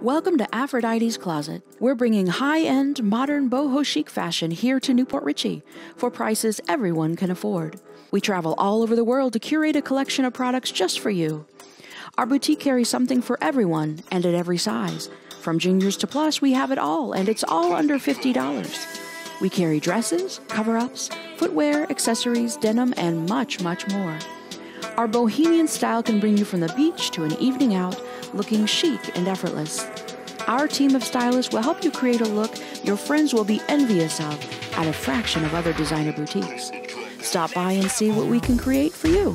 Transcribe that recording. Welcome to Aphrodite's Closet. We're bringing high-end, modern boho chic fashion here to New Port Richey for prices everyone can afford. We travel all over the world to curate a collection of products just for you. Our boutique carries something for everyone and at every size. From juniors to plus, we have it all, and it's all under $50. We carry dresses, cover-ups, footwear, accessories, denim, and much, much more. Our bohemian style can bring you from the beach to an evening out, looking chic and effortless. Our team of stylists will help you create a look your friends will be envious of at a fraction of other designer boutiques. Stop by and see what we can create for you.